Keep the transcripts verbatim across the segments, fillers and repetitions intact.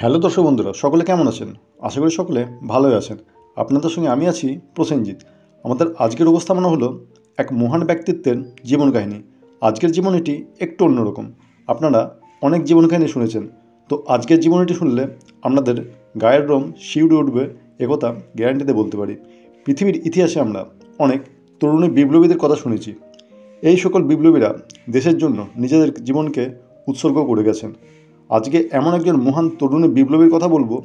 Hello দর্শক বন্ধুরা, সকলে কেমন আছেন? আশা করি সকলে ভালোই আছেন। আপনাদের সঙ্গে আমি আছি প্রসেনজিৎ। আমাদের আজকের উপস্থাপনা হলো এক মহান ব্যক্তিত্বের জীবন কাহিনী। আজকের জীবনীটি একটু অন্যরকম। আপনারা অনেক জীবন কাহিনী শুনেছেন, তো আজকের জীবনীটি শুনলে আপনাদের গায়ের রোম শিউরে উঠবে, একথা গ্যারান্টিতে বলতে পারি। পৃথিবীর ইতিহাসে আমরা অনেক তরুণী বিপ্লবীদের কথা শুনেছি। এই সকল বিপ্লবীরা দেশের জন্য নিজেদের জীবনকে উৎসর্গ করে গেছেন। আজকে এমন একজন মহান তরুণী বিপ্লবীর কথা বলবো,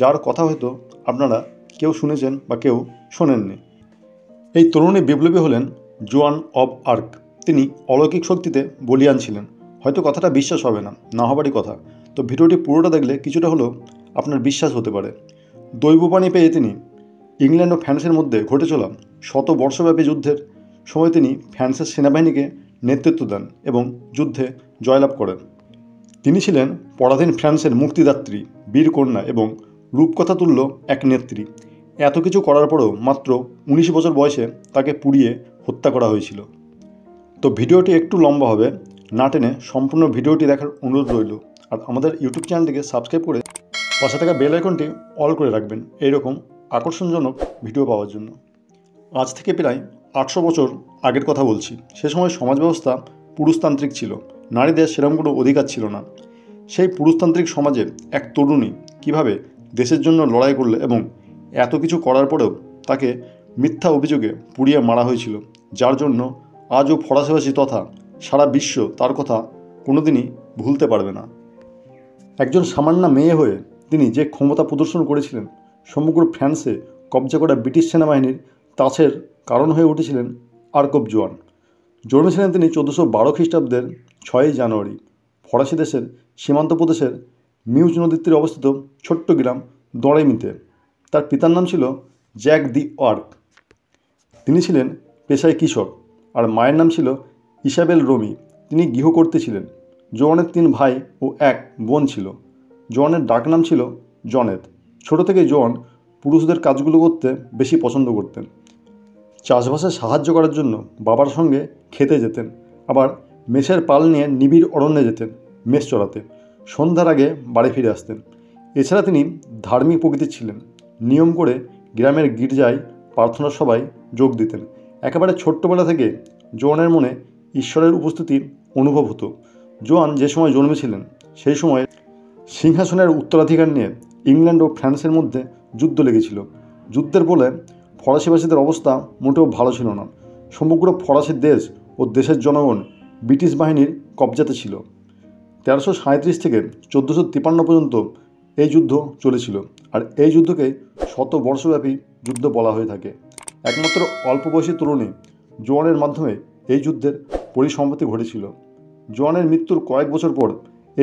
যার কথা হয়তো আপনারা কেউ শুনেছেন বা কেউ শোনেননি। এই তরুণী বিপ্লবী হলেন জোয়ান অব আর্ক। তিনি অলৌকিক শক্তিতে বলীয়ান ছিলেন। হয়তো কথাটা বিশ্বাস হবে না, না হবারই কথা। তো ভিডিওটি পুরোটা দেখলে কিছুটা হলেও আপনার বিশ্বাস হতে পারে। দৈববাণী পেয়ে তিনি ইংল্যান্ড ও ফ্রান্সের মধ্যে ঘটে চলা শত বর্ষব্যাপী যুদ্ধের সময় তিনি ফ্রান্সের সেনাবাহিনীকে নেতৃত্ব দেন এবং যুদ্ধে জয়লাভ করেন। তিনি ছিলেন পরাধীন ফ্রান্সের মুক্তিদাত্রী, বীরকন্যা এবং রূপকথাতুল্য এক নেত্রী। এত কিছু করার পরেও মাত্র উনিশ বছর বয়সে তাকে পুড়িয়ে হত্যা করা হয়েছিল। তো ভিডিওটি একটু লম্বা হবে, না টেনে সম্পূর্ণ ভিডিওটি দেখার অনুরোধ রইল। আর আমাদের ইউটিউব চ্যানেলটিকে সাবস্ক্রাইব করে পাশে থাকা বেল আইকনটি অল করে রাখবেন, এইরকম আকর্ষণজনক ভিডিও পাওয়ার জন্য। আজ থেকে প্রায় আটশো বছর আগের কথা বলছি। সে সময় সমাজ ব্যবস্থা পুরুষতান্ত্রিক ছিল, নারীদের সেরকম কোনো অধিকার ছিল না। সেই পুরুষতান্ত্রিক সমাজে এক তরুণী কিভাবে দেশের জন্য লড়াই করলো এবং এত কিছু করার পরেও তাকে মিথ্যা অভিযোগে পুড়িয়ে মারা হয়েছিল, যার জন্য আজও ফরাসিবাসী তথা সারা বিশ্ব তার কথা কোনোদিনই ভুলতে পারবে না। একজন সামান্য মেয়ে হয়ে তিনি যে ক্ষমতা প্রদর্শন করেছিলেন, সমগ্র ফ্রান্সে কবজা করা ব্রিটিশ সেনাবাহিনীর তাছের কারণ হয়ে উঠেছিলেন আর্কব জোয়ান। জন্মেছিলেন তিনি চোদ্দোশো বারো খ্রিস্টাব্দের ছয়ই জানুয়ারি ফরাসি দেশের সীমান্ত প্রদেশের মিউজ নদীর তীরে অবস্থিত ছোট্ট গ্রাম দোঁড়েমিতে। তার পিতার নাম ছিল জ্যাক d'Arc। তিনি ছিলেন পেশায় কৃষক, আর মায়ের নাম ছিল ইসাবেল রোমি। তিনি গৃহকর্ত্রী ছিলেন। জোয়ানের তিন ভাই ও এক বোন ছিল। জোয়ানের ডাক নাম ছিল জনেট। ছোট থেকে জোয়ান পুরুষদের কাজগুলো করতে বেশি পছন্দ করতেন। চাষবাসে সাহায্য করার জন্য বাবার সঙ্গে খেতে যেতেন, আবার মেষের পাল নিয়ে নিবিড় অরণ্যে যেতেন মেষ চড়াতে। সন্ধ্যার আগে বাড়ি ফিরে আসতেন। এছাড়া তিনি ধার্মিক প্রকৃতির ছিলেন। নিয়ম করে গ্রামের গির্জায় প্রার্থনা সভায় যোগ দিতেন। একেবারে ছোট্টবেলা থেকে জোয়ানের মনে ঈশ্বরের উপস্থিতি অনুভব হতো। জোয়ান যে সময় জন্মেছিলেন সেই সময়ে সিংহাসনের উত্তরাধিকার নিয়ে ইংল্যান্ড ও ফ্রান্সের মধ্যে যুদ্ধ লেগেছিল। যুদ্ধের বলে ফরাসিবাসীদের অবস্থা মোটেও ভালো ছিল না। সমগ্র ফরাসি দেশ ও দেশের জনগণ ব্রিটিশ বাহিনীর কবজাতে ছিল। তেরোশো সাঁত্রিশ থেকে চোদ্দোশো তিপ্পান্ন পর্যন্ত এই যুদ্ধ চলেছিল, আর এই যুদ্ধকে শত বর্ষব্যাপী যুদ্ধ বলা হয়ে থাকে। একমাত্র অল্প বয়সী তরুণী জোয়ানের মাধ্যমে এই যুদ্ধের পরিসমাপ্তি ঘটেছিল। জোয়ানের মৃত্যুর কয়েক বছর পর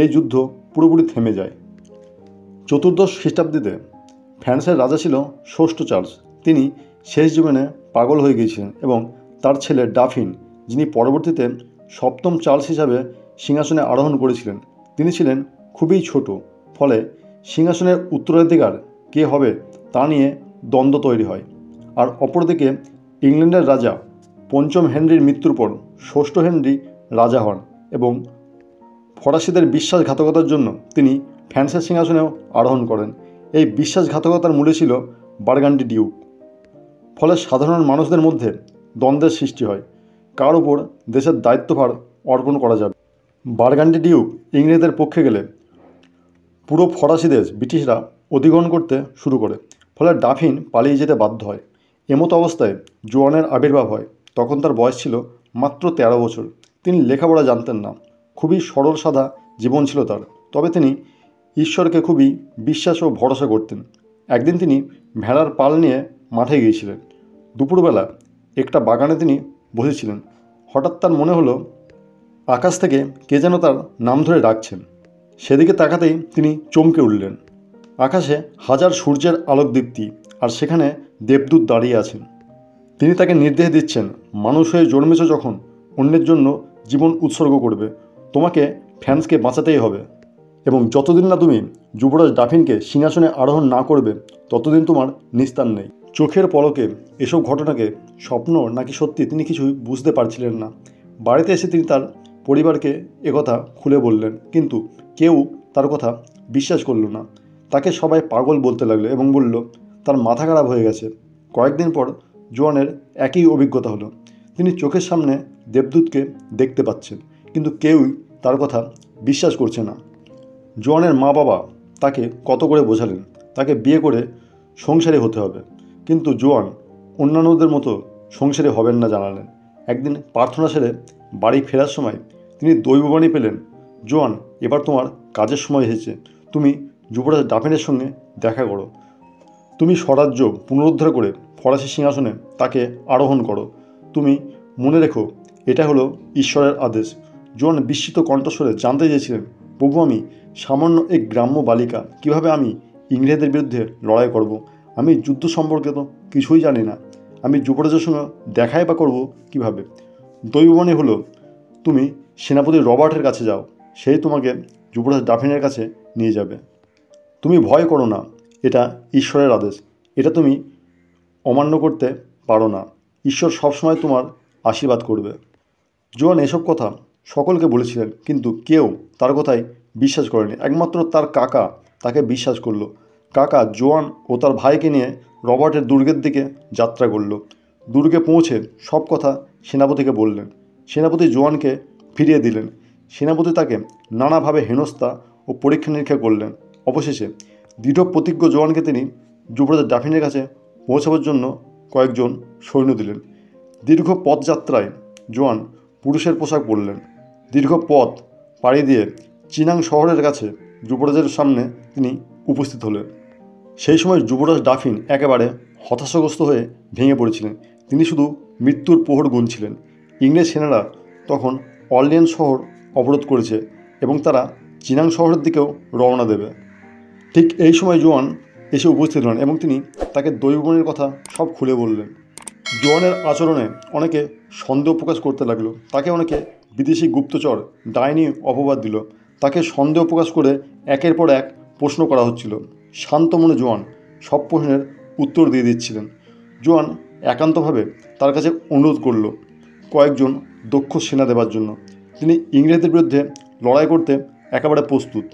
এই যুদ্ধ পুরোপুরি থেমে যায়। চতুর্দশ খ্রিস্টাব্দীতে ফ্রান্সের রাজা ছিল ষষ্ঠ চার্লস। তিনি শেষ জীবনে পাগল হয়ে গিয়েছিলেন এবং তার ছেলে ডাফিন, যিনি পরবর্তীতে সপ্তম চার্লস হিসাবে সিংহাসনে আরোহণ করেছিলেন, তিনি ছিলেন খুবই ছোট। ফলে সিংহাসনের উত্তরাধিকার কে হবে তা নিয়ে দ্বন্দ্ব তৈরি হয়। আর অপরদিকে ইংল্যান্ডের রাজা পঞ্চম হেনরির মৃত্যুর পর ষষ্ঠ হেনরি রাজা হন এবং ফরাসিদের বিশ্বাসঘাতকতার জন্য তিনি ফ্রান্সের সিংহাসনেও আরোহণ করেন। এই বিশ্বাসঘাতকতার মূলে ছিল বার্গান্ডি ডিউক। ফলে সাধারণ মানুষদের মধ্যে দ্বন্দ্বের সৃষ্টি হয়, কার ওপর দেশের দায়িত্বভার অর্পণ করা যাবে। বার্গান্ডি ডিউক ইংরেজদের পক্ষে গেলে পুরো ফরাসি দেশ ব্রিটিশরা অধিগ্রহণ করতে শুরু করে। ফলে ডাফিন পালিয়ে যেতে বাধ্য হয়। এমতো অবস্থায় জোয়ানের আবির্ভাব হয়। তখন তার বয়স ছিল মাত্র তেরো বছর। তিনি লেখাপড়া জানতেন না, খুবই সরল সাদা জীবন ছিল তার। তবে তিনি ঈশ্বরকে খুবই বিশ্বাস ও ভরসা করতেন। একদিন তিনি ভেড়ার পাল নিয়ে মাঠে গিয়েছিলেন। দুপুরবেলা একটা বাগানে তিনি বসেছিলেন। হঠাৎ তার মনে হলো আকাশ থেকে কে যেন তার নাম ধরে ডাকছেন। সেদিকে তাকাতেই তিনি চমকে উঠলেন। আকাশে হাজার সূর্যের আলোকদীপ্তি, আর সেখানে দেবদূত দাঁড়িয়ে আছেন। তিনি তাকে নির্দেশ দিচ্ছেন, মানুষ হয়ে জন্মেছ যখন, অন্যের জন্য জীবন উৎসর্গ করবে, তোমাকে ফ্রান্সকে বাঁচাতেই হবে। এবং যতদিন না তুমি যুবরাজ ডাফিনকে সিংহাসনে আরোহণ না করবে, ততদিন তোমার নিস্তার নেই। চোখের পলকে এসব ঘটনাকে স্বপ্ন নাকি সত্যি তিনি কিছুই বুঝতে পারছিলেন না। বাড়িতে এসে তিনি তার পরিবারকে একথা খুলে বললেন, কিন্তু কেউ তার কথা বিশ্বাস করল না। তাকে সবাই পাগল বলতে লাগলো এবং বলল তার মাথা খারাপ হয়ে গেছে। কয়েকদিন পর জোয়ানের একই অভিজ্ঞতা হলো। তিনি চোখের সামনে দেবদূতকে দেখতে পাচ্ছেন, কিন্তু কেউই তার কথা বিশ্বাস করছে না। জোয়ানের মা বাবা তাকে কত করে বোঝালেন তাকে বিয়ে করে সংসারে হতে হবে, কিন্তু জোয়ান অন্যান্যদের মতো সংসারে হবেন না জানালেন। একদিন প্রার্থনা সেরে বাড়ি ফেরার সময় তিনি দৈববাণী পেলেন, জোয়ান এবার তোমার কাজের সময় এসেছে, তুমি যুবরাজ ডাফিনের সঙ্গে দেখা করো, তুমি স্বরাজ্য পুনরুদ্ধার করে ফরাসি সিংহাসনে তাকে আরোহণ করো, তুমি মনে রেখো এটা হলো ঈশ্বরের আদেশ। জোয়ান বিস্মিত কণ্ঠস্বরে জানতে চেয়েছিলেন, প্রভু আমি সামান্য এক গ্রাম্য বালিকা, কিভাবে আমি ইংরেজদের বিরুদ্ধে লড়াই করব? আমি যুদ্ধ সম্পর্কে তো কিছুই জানি না, আমি যুবরাজের সঙ্গে দেখাই বা করব কীভাবে? দৈববাণী হলো তুমি সেনাপতি রবার্টের কাছে যাও, সেই তোমাকে যুবরাজ ডাফিনের কাছে নিয়ে যাবে। তুমি ভয় করো না, এটা ঈশ্বরের আদেশ, এটা তুমি অমান্য করতে পারো না, ঈশ্বর সবসময় তোমার আশীর্বাদ করবে। জোয়ান এসব কথা সকলকে বলেছিলেন, কিন্তু কেউ তার কথায় বিশ্বাস করেনি। একমাত্র তার কাকা তাকে বিশ্বাস করলো। কাকা জোয়ান ও তার ভাইকে নিয়ে রবার্টের দুর্গের দিকে যাত্রা করল। দুর্গে পৌঁছে সব কথা সেনাপতিকে বললেন। সেনাপতি জোয়ানকে ফিরিয়ে দিলেন। সেনাপতি তাকে নানাভাবে হেনস্থা ও পরীক্ষা নিরীক্ষা করলেন। অবশেষে দৃঢ় প্রতিজ্ঞ জোয়ানকে তিনি যুবরাজ ডাফিনের কাছে পৌঁছাবার জন্য কয়েকজন সৈন্য দিলেন। দীর্ঘ পথযাত্রায় জোয়ান পুরুষের পোশাক পরলেন। দীর্ঘ পথ পাড়ি দিয়ে চিনাং শহরের কাছে যুবরাজের সামনে তিনি উপস্থিত হলেন। সেই সময় যুবরাজ ডাফিন একেবারে হতাশাগ্রস্ত হয়ে ভেঙে পড়েছিলেন। তিনি শুধু মৃত্যুর প্রহর গুনছিলেন। ইংরেজ সেনারা তখন অরলিয়ান শহর অবরোধ করেছে এবং তারা চিনাং শহরের দিকেও রওনা দেবে। ঠিক এই সময় জোয়ান এসে উপস্থিত হন এবং তিনি তাকে দৈববাণীর কথা সব খুলে বললেন। জোয়ানের আচরণে অনেকে সন্দেহ প্রকাশ করতে লাগলো। তাকে অনেকে বিদেশি গুপ্তচর ডাইনি অপবাদ দিল। তাকে সন্দেহ প্রকাশ করে একের পর এক প্রশ্ন করা হচ্ছিল। শান্ত মনে জোয়ান সব প্রশ্নের উত্তর দিয়ে দিচ্ছিলেন। জোয়ান একান্তভাবে তার কাছে অনুরোধ করল কয়েকজন দক্ষ সেনা দেবার জন্য। তিনি ইংরেজদের বিরুদ্ধে লড়াই করতে একেবারে প্রস্তুত।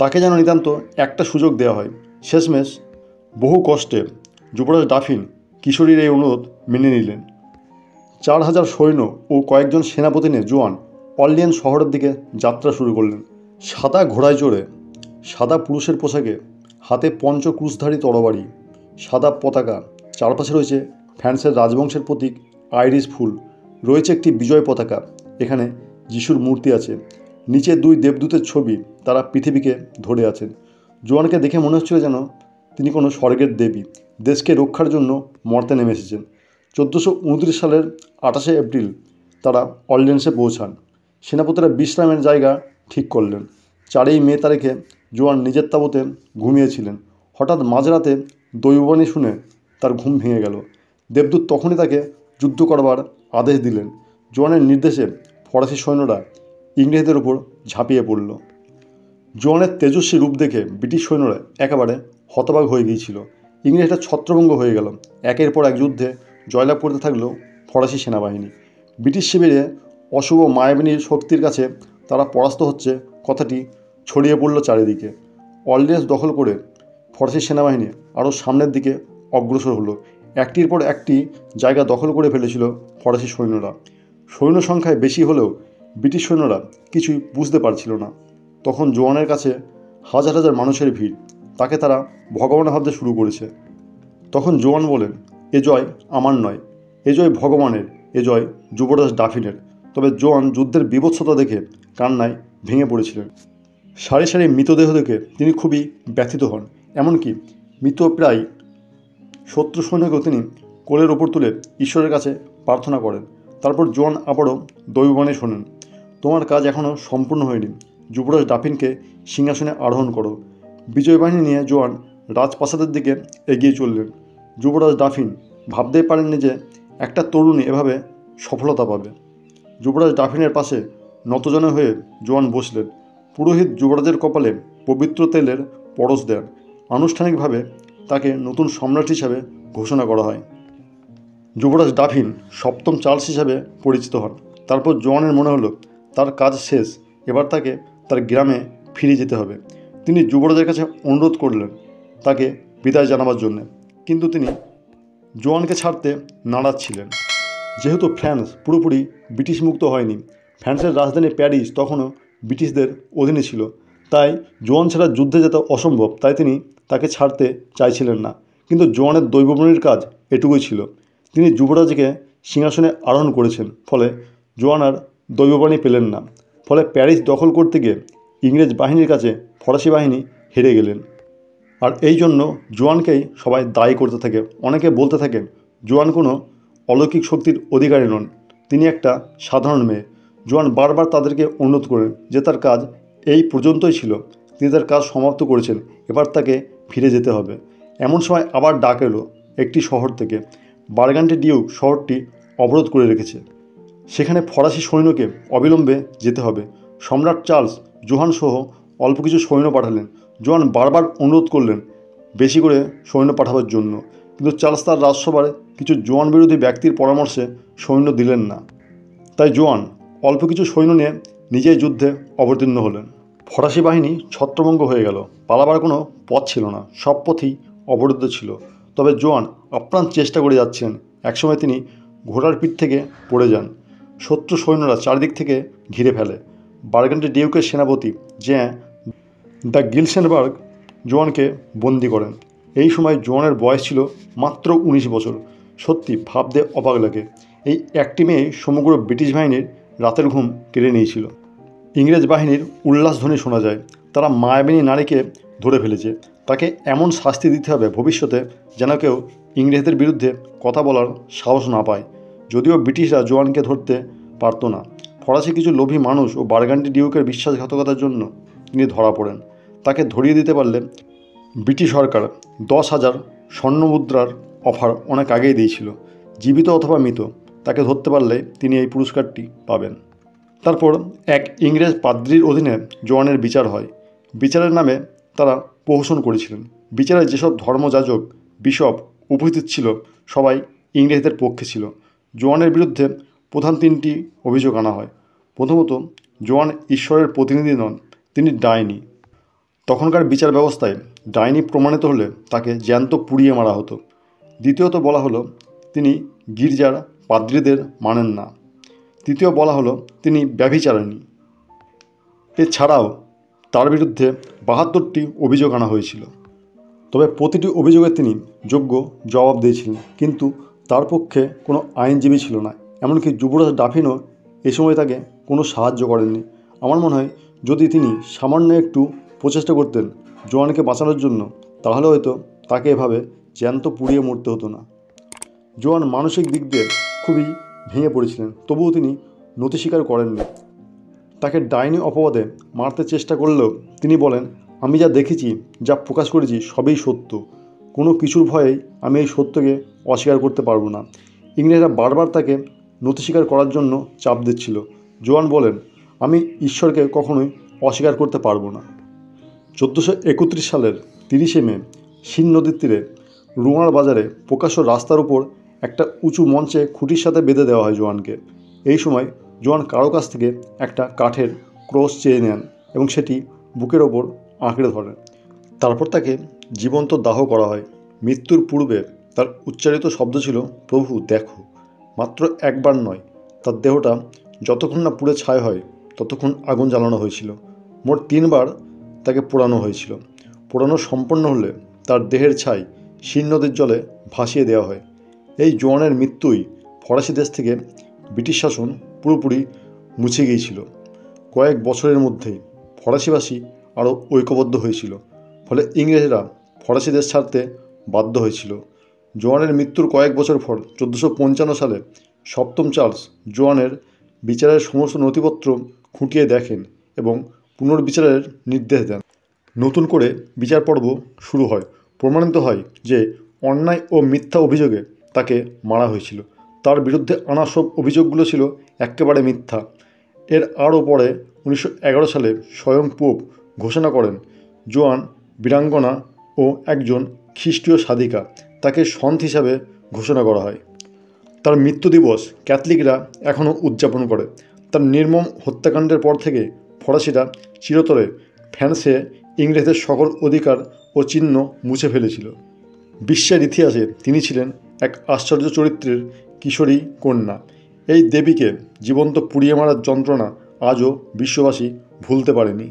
তাকে যেন নিতান্ত একটা সুযোগ দেওয়া হয়। শেষমেশ বহু কষ্টে যুবরাজ ডাফিন কিশোরীর এই অনুরোধ মেনে নিলেন। চার হাজার সৈন্য ও কয়েকজন সেনাপতি নিয়ে জোয়ান অরলিয়ান শহরের দিকে যাত্রা শুরু করলেন। সাদা ঘোড়ায় চড়ে, সাদা পুরুষের পোশাকে, হাতে পঞ্চক্রুশধারী তরবারি, সাদা পতাকা, চারপাশে রয়েছে ফ্রান্সের রাজবংশের প্রতীক আইরিশ ফুল, রয়েছে একটি বিজয় পতাকা, এখানে যিশুর মূর্তি আছে, নিচে দুই দেবদূতের ছবি, তারা পৃথিবীকে ধরে আছেন। জোয়ানকে দেখে মনে হচ্ছিল যেন তিনি কোনো স্বর্গের দেবী, দেশকে রক্ষার জন্য মর্তে নেমে এসেছেন। চোদ্দোশো উনত্রিশ সালের আঠাশে এপ্রিল তারা অরলিয়ান্সে পৌঁছান। সেনাপতিরা বিশ্রামের জায়গা ঠিক করলেন। চারই মে তারিখে জোয়ান নিজের তাঁবুতে ঘুমিয়েছিলেন। হঠাৎ মাঝরাতে দৈববাণী শুনে তার ঘুম ভেঙে গেল। দেবদূত তখনই তাকে যুদ্ধ করবার আদেশ দিলেন। জোয়ানের নির্দেশে ফরাসি সৈন্যরা ইংরেজদের উপর ঝাঁপিয়ে পড়ল। জোয়ানের তেজস্বী রূপ দেখে ব্রিটিশ সৈন্যরা একেবারে হতবাক হয়ে গিয়েছিল। ইংরেজরা ছত্রভঙ্গ হয়ে গেল। একের পর এক যুদ্ধে জয়লাভ করতে থাকলো ফরাসি সেনাবাহিনী। ব্রিটিশ শিবিরে অশুভ মায়াবিনীর শক্তির কাছে তারা পরাস্ত হচ্ছে কথাটি ছড়িয়ে পড়ল চারিদিকে। অরলিয়ান্স দখল করে ফরাসি সেনাবাহিনী আরও সামনের দিকে অগ্রসর হলো। একটির পর একটি জায়গা দখল করে ফেলেছিল ফরাসি সৈন্যরা। সৈন্য সংখ্যায় বেশি হলেও ব্রিটিশ সৈন্যরা কিছুই বুঝতে পারছিল না। তখন জোয়ানের কাছে হাজার হাজার মানুষের ভিড়, তাকে তারা ভগবান ভাবতে শুরু করেছে। তখন জোয়ান বলেন, এ জয় আমার নয়, এ জয় ভগবানের, এ জয় যুবরাজ ডাফিনের। তবে জোয়ান যুদ্ধের বিভৎসতা দেখে কান্নায় ভেঙে পড়েছিলেন। সারি সারি মৃতদেহ দেখে তিনি খুবই ব্যথিত হন। এমনকি মৃত প্রায় শত্রু সৈন্যকেও তিনি কোলের ওপর তুলে ঈশ্বরের কাছে প্রার্থনা করেন। তারপর জোয়ান আবারও দৈববাণী শোনেন, তোমার কাজ এখনও সম্পূর্ণ হয়নি, যুবরাজ ডাফিনকে সিংহাসনে আরোহণ করো। বিজয় বাহিনী নিয়ে জোয়ান রাজপ্রাসাদের দিকে এগিয়ে চললেন। যুবরাজ ডাফিন ভাবতেই পারেননি যে একটা তরুণী এভাবে সফলতা পাবে। যুবরাজ ডাফিনের পাশে নতজনে হয়ে জোয়ান বসলেন। পুরোহিত যুবরাজের কপালে পবিত্র তেলের পরশ দেন। আনুষ্ঠানিকভাবে তাকে নতুন সম্রাট হিসাবে ঘোষণা করা হয়। যুবরাজ ডাফিন সপ্তম চার্লস হিসাবে পরিচিত হন। তারপর জোয়ানের মনে হলো তার কাজ শেষ, এবার তাকে তার গ্রামে ফিরে যেতে হবে। তিনি যুবরাজের কাছে অনুরোধ করলেন তাকে বিদায় জানাবার জন্য, কিন্তু তিনি জোয়ানকে ছাড়তে নারাজ ছিলেন। যেহেতু ফ্রান্স পুরোপুরি ব্রিটিশ মুক্ত হয়নি, ফ্রান্সের রাজধানী প্যারিস তখনও ব্রিটিশদের অধীনে ছিল, তাই জোয়ান ছাড়া যুদ্ধে যেতে অসম্ভব, তাই তিনি তাকে ছাড়তে চাইছিলেন না। কিন্তু জোয়ানের দৈবমণির কাজ এটুকুই ছিল, তিনি যুবরাজকে সিংহাসনে আরোহণ করেছেন। ফলে জোয়ান আর দৈববাণী পেলেন না, ফলে প্যারিস দখল করতে গিয়ে ইংরেজ বাহিনীর কাছে ফরাসি বাহিনী হেরে গেলেন। আর এই জন্য জোয়ানকেই সবাই দায়ী করতে থাকে। অনেকে বলতে থাকেন জোয়ান কোনো অলৌকিক শক্তির অধিকারী নন, তিনি একটা সাধারণ মেয়ে। জোয়ান বারবার তাদেরকে অনুরোধ করেন যে তার কাজ এই পর্যন্তই ছিল, তিনি তার কাজ সমাপ্ত করেছেন, এবার তাকে ফিরে যেতে হবে। এমন সময় আবার ডাক এলো একটি শহর থেকে। বার্গান্ডি ডিউক শহরটি অবরোধ করে রেখেছে, সেখানে ফরাসি সৈন্যকে অবিলম্বে যেতে হবে। সম্রাট চার্লস জোয়ান সহ অল্প কিছু সৈন্য পাঠালেন। জোয়ান বারবার অনুরোধ করলেন বেশি করে সৈন্য পাঠাবার জন্য, কিন্তু চার্লস তার রাজসভার কিছু জোয়ান বিরোধী ব্যক্তির পরামর্শে সৈন্য দিলেন না। তাই জোয়ান অল্প কিছু সৈন্য নিয়ে নিজেই যুদ্ধে অবতীর্ণ হলেন। ফরাসি বাহিনী ছত্রভঙ্গ হয়ে গেল, পালাবার কোনো পথ ছিল না, সব পথই অবরুদ্ধ ছিল। তবে জোয়ান আপ্রাণ চেষ্টা করে যাচ্ছিলেন। একসময় তিনি ঘোড়ার পিঠ থেকে পড়ে যান। শত্রু সৈন্যরা চারদিক থেকে ঘিরে ফেলে। বার্গান্ডি ডিউকের সেনাপতি জ্যা দ্য গিলসেনবার্গ জোয়ানকে বন্দি করেন। এই সময় জোয়ানের বয়স ছিল মাত্র উনিশ বছর। সত্যি ভাবতে অবাক লাগে, এই একটি মেয়ে সমগ্র ব্রিটিশ বাহিনীর রাতের ঘুম কেড়ে নিয়েছিল। ইংরেজ বাহিনীর উল্লাসধ্বনি শোনা যায়, তারা মায়াবিনী নারীকে ধরে ফেলেছে, তাকে এমন শাস্তি দিতে হবে ভবিষ্যতে যেন কেউ ইংরেজদের বিরুদ্ধে কথা বলার সাহস না পায়। যদিও ব্রিটিশরা জোয়ানকে ধরতে পারত না, ফরাসি কিছু লোভী মানুষ ও বার্গান্ডি ডিউকের বিশ্বাসঘাতকতার জন্য তিনি ধরা পড়েন। তাকে ধরিয়ে দিতে পারলে ব্রিটিশ সরকার দশ হাজার স্বর্ণমুদ্রার অফার অনেক আগেই দিয়েছিল। জীবিত অথবা মৃত, তাকে ধরতে পারলে তিনি এই পুরস্কারটি পাবেন। তারপর এক ইংরেজ পাদ্রির অধীনে জোয়ানের বিচার হয়। বিচারের নামে তারা প্রহসন করেছিলেন। বিচারে যেসব ধর্মযাজক বিশপ উপস্থিত ছিল সবাই ইংরেজদের পক্ষে ছিল। জোয়ানের বিরুদ্ধে প্রধান তিনটি অভিযোগ আনা হয়। প্রথমত, জোয়ান ঈশ্বরের প্রতিনিধি নন, তিনি ডাইনি। তখনকার বিচার ব্যবস্থায় ডাইনি প্রমাণিত হলে তাকে জ্যান্ত পুড়িয়ে মারা হতো। দ্বিতীয়ত বলা হলো তিনি গির্জার পাদ্রীদের মানেন না। তৃতীয় বলা হলো তিনি ব্যভিচারিণী। এছাড়াও তার বিরুদ্ধে বাহাত্তরটি অভিযোগ আনা হয়েছিল। তবে প্রতিটি অভিযোগে তিনি যোগ্য জবাব দিয়েছিলেন, কিন্তু তার পক্ষে কোনো আইনজীবী ছিল না। এমনকি যুবরাজ ডাফিনও এ সময় তাকে কোনো সাহায্য করেননি। আমার মনে হয় যদি তিনি সামান্য একটু প্রচেষ্টা করতেন জোয়ানকে বাঁচানোর জন্য, তাহলে হয়তো তাকে এভাবে জ্যান্ত পুড়িয়ে মরতে হতো না। জোয়ান মানসিক দিক দিয়ে খুবই ভেঙে পড়েছিলেন, তবুও তিনি নতি স্বীকার করেননি। তাকে ডাইনি অপবাদে মারতে চেষ্টা করলেও তিনি বলেন, আমি যা দেখেছি, যা প্রকাশ করেছি সবই সত্য, কোনো কিছুর ভয়েই আমি এই সত্যকে অস্বীকার করতে পারবো না। ইংরেজরা বারবার তাকে নতি স্বীকার করার জন্য চাপ দিচ্ছিল। জোয়ান বলেন, আমি ঈশ্বরকে কখনোই অস্বীকার করতে পারবো না। চোদ্দোশো একত্রিশ সালের তিরিশে মে শিন নদীর তীরে রুমার বাজারে প্রকাশ্য রাস্তার উপর একটা উঁচু মঞ্চে খুঁটির সাথে বেঁধে দেওয়া হয় জোয়ানকে। এই সময় জোয়ান কারো কাছ থেকে একটা কাঠের ক্রস চেয়ে নেন এবং সেটি বুকের ওপর আঁকড়ে ধরেন। তারপর তাকে জীবন্ত দাহ করা হয়। মৃত্যুর পূর্বে তার উচ্চারিত শব্দ ছিল, প্রভু দেখো। মাত্র একবার নয়, তার দেহটা যতক্ষণ না পুড়ে ছাই হয় ততক্ষণ আগুন জ্বালানো হয়েছিল। মোট তিনবার তাকে পোড়ানো হয়েছিল। পোড়ানো সম্পন্ন হলে তার দেহের ছাই শিন নদীর জলে ভাসিয়ে দেওয়া হয়। এই জোয়ানের মৃত্যুই ফরাসি দেশ থেকে ব্রিটিশ শাসন পুরোপুরি মুছে গিয়েছিল। কয়েক বছরের মধ্যেই ফরাসিবাসী আরও ঐক্যবদ্ধ হয়েছিল, ফলে ইংরেজরা ফরাসি দেশ ছাড়তে বাধ্য হয়েছিল। জোয়ানের মৃত্যুর কয়েক বছর পর চোদ্দোশো পঞ্চান্ন সালে সপ্তম চার্লস জোয়ানের বিচারের সমস্ত নথিপত্র খুঁটিয়ে দেখেন এবং পুনর্বিচারের নির্দেশ দেন। নতুন করে বিচার পর্ব শুরু হয়। প্রমাণিত হয় যে অন্যায় ও মিথ্যা অভিযোগে তাকে মারা হয়েছিল। তার বিরুদ্ধে আনা সব অভিযোগগুলো ছিল একেবারে মিথ্যা। এর আরও পরে উনিশশো এগারো সালে স্বয়ং পোপ ঘোষণা করেন জোয়ান বীরাঙ্গনা ও একজন খ্রিস্টীয় সাধিকা, তাকে সন্ত হিসাবে ঘোষণা করা হয়। তার মৃত্যু দিবস ক্যাথলিকরা এখনও উদযাপন করে। তার নির্মম হত্যাকাণ্ডের পর থেকে ফরাসিরা চিরতরে ফ্রান্সে ইংরেজদের সকল অধিকার ও চিহ্ন মুছে ফেলেছিল। বিশ্বের ইতিহাসে তিনি ছিলেন এক আশ্চর্য চরিত্রের কিশোরী কন্যা। এই দেবীকে জীবন্ত পুড়িয়ে মারার যন্ত্রণা আজও বিশ্ববাসী ভুলতে পারেনি।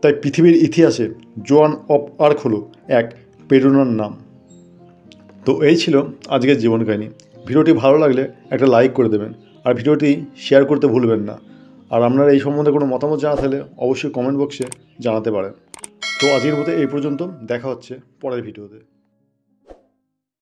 তাই পৃথিবীর ইতিহাসে জোয়ান অব আর্ক হল এক প্রেরণার নাম। তো এই ছিল আজকের জীবন কাহিনী। ভিডিওটি ভালো লাগলে একটা লাইক করে দেবেন আর ভিডিওটি শেয়ার করতে ভুলবেন না। আর আপনারা এই সম্বন্ধে কোনো মতামত জানা থাকলে অবশ্যই কমেন্ট বক্সে জানাতে পারেন। তো আজকের মতো এই পর্যন্ত, দেখা হচ্ছে পরের ভিডিওতে।